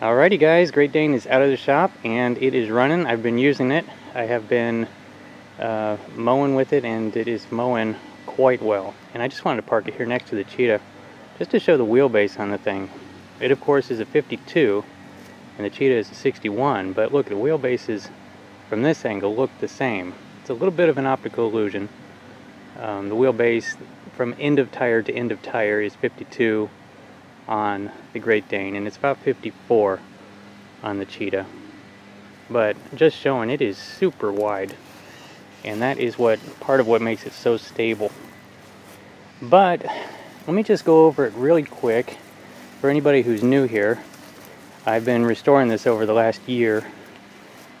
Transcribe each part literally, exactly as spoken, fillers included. Alrighty guys, Great Dane is out of the shop and it is running. I've been using it. I have been uh, mowing with it and it is mowing quite well. And I just wanted to park it here next to the Cheetah just to show the wheelbase on the thing. It of course is a fifty-two and the Cheetah is a sixty-one, but look, the wheelbases from this angle look the same. It's a little bit of an optical illusion. Um, the wheelbase from end of tire to end of tire is fifty-two on the Great Dane, and it's about fifty-four on the Cheetah. But just showing, it is super wide, and that is what part of what makes it so stable. But let me just go over it really quick for anybody who's new here. I've been restoring this over the last year,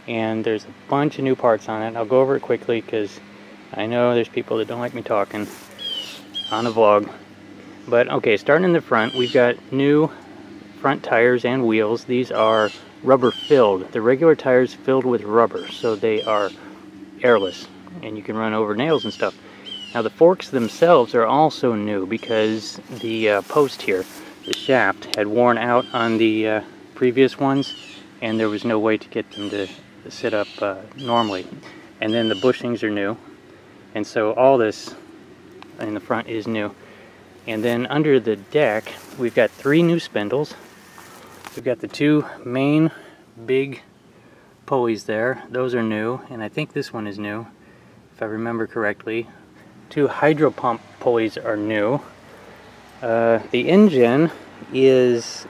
and there's a bunch of new parts on it. I'll go over it quickly because I know there's people that don't like me talking on a vlog. But okay, starting in the front, we've got new front tires and wheels. These are rubber filled. The regular tires filled with rubber, so they are airless and you can run over nails and stuff. Now the forks themselves are also new because the uh, post here, the shaft, had worn out on the uh, previous ones, and there was no way to get them to sit up uh, normally. And then the bushings are new, and so all this in the front is new. And then under the deck, we've got three new spindles. We've got the two main big pulleys there. Those are new, and I think this one is new, if I remember correctly. Two hydro pump pulleys are new. Uh, the engine is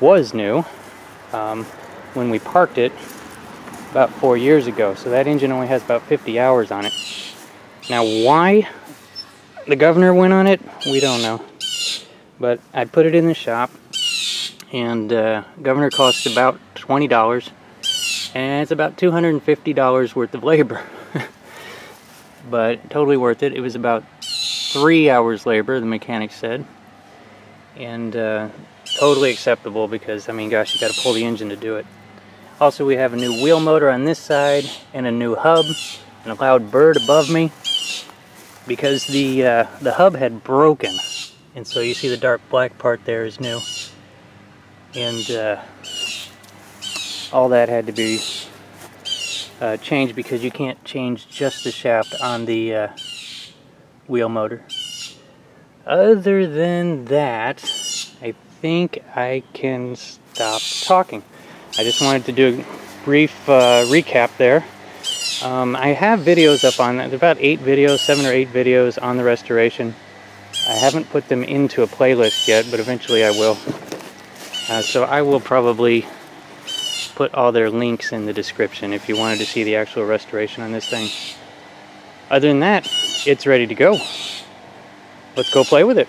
was new um, when we parked it about four years ago. So that engine only has about fifty hours on it. Now why the governor went on it, we don't know. But I put it in the shop, and uh, governor costs about twenty dollars, and it's about two hundred fifty dollars worth of labor. But totally worth it. It was about three hours labor, the mechanic said. And uh, totally acceptable because, I mean, gosh, you gotta pull the engine to do it. Also, we have a new wheel motor on this side, and a new hub, and a loud bird above me, because the uh, the hub had broken, and so you see the dark black part there is new, and uh, all that had to be uh, changed because you can't change just the shaft on the uh, wheel motor. Other than that, I think I can stop talking. I just wanted to do a brief uh, recap there. Um, I have videos up on that. There are about eight videos, seven or eight videos on the restoration. I haven't put them into a playlist yet, but eventually I will. Uh, so I will probably put all their links in the description if you wanted to see the actual restoration on this thing. Other than that, it's ready to go. Let's go play with it.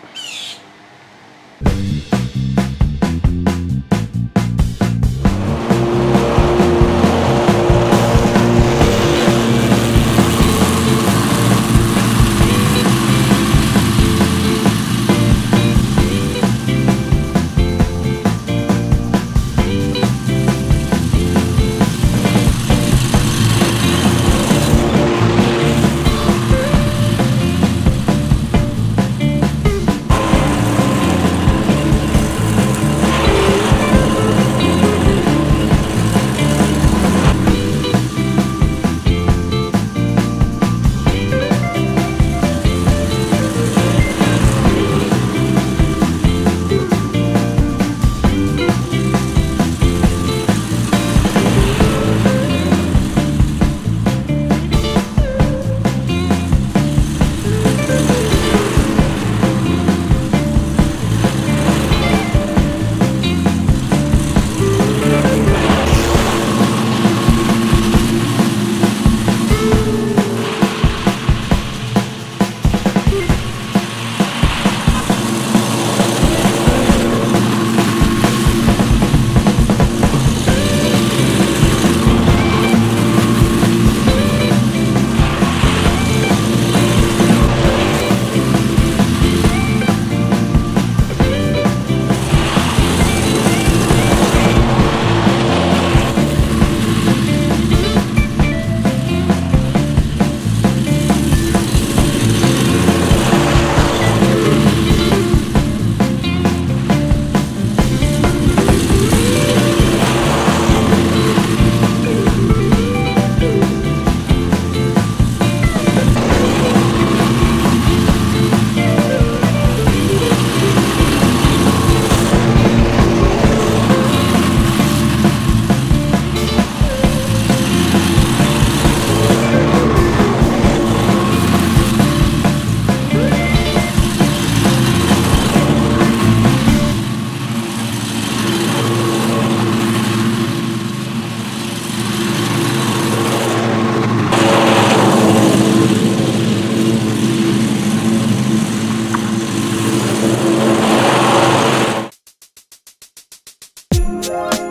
Bye.